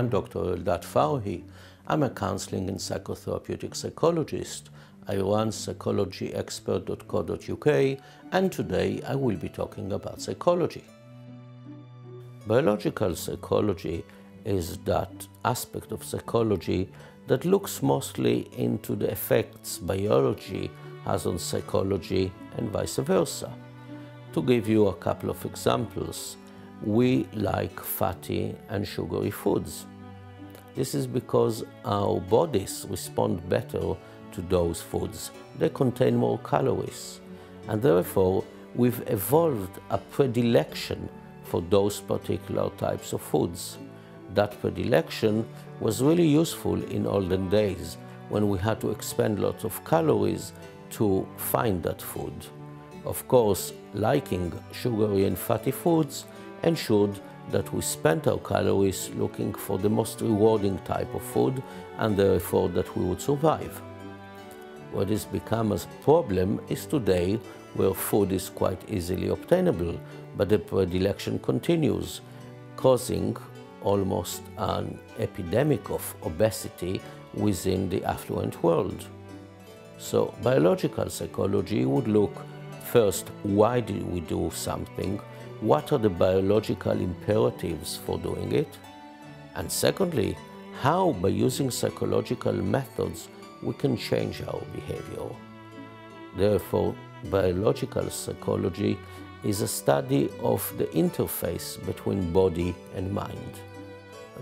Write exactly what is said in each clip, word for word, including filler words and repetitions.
I'm Doctor Eldad Fauzi. I'm a counseling and psychotherapeutic psychologist. I run psychology expert dot co dot U K, and today I will be talking about psychology. Biological psychology is that aspect of psychology that looks mostly into the effects biology has on psychology and vice versa. To give you a couple of examples, we like fatty and sugary foods. This is because our bodies respond better to those foods. They contain more calories, and therefore we've evolved a predilection for those particular types of foods. That predilection was really useful in olden days when we had to expend lots of calories to find that food. Of course, liking sugary and fatty foods ensured that we spent our calories looking for the most rewarding type of food, and therefore that we would survive. What has become a problem is today where food is quite easily obtainable, but the predilection continues, causing almost an epidemic of obesity within the affluent world. So biological psychology would look first, why do we do something? What are the biological imperatives for doing it? And secondly, how by using psychological methods we can change our behavior. Therefore, biological psychology is a study of the interface between body and mind.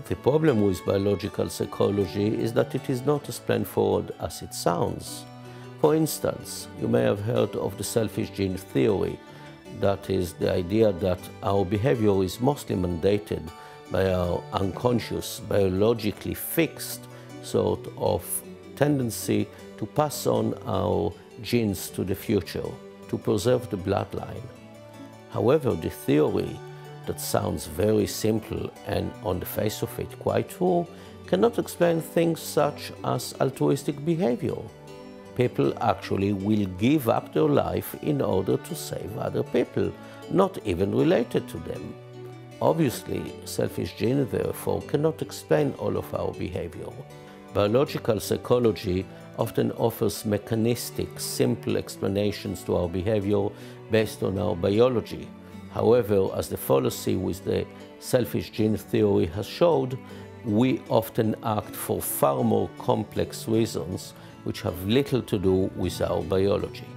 The problem with biological psychology is that it is not as straightforward as it sounds. For instance, you may have heard of the selfish gene theory. That is the idea that our behavior is mostly mandated by our unconscious, biologically fixed sort of tendency to pass on our genes to the future, to preserve the bloodline. However, the theory that sounds very simple and on the face of it quite true cannot explain things such as altruistic behavior. People actually will give up their life in order to save other people, not even related to them. Obviously, selfish gene therefore cannot explain all of our behavior. Biological psychology often offers mechanistic, simple explanations to our behavior based on our biology. However, as the fallacy with the selfish gene theory has showed, we often act for far more complex reasons which have little to do with our biology.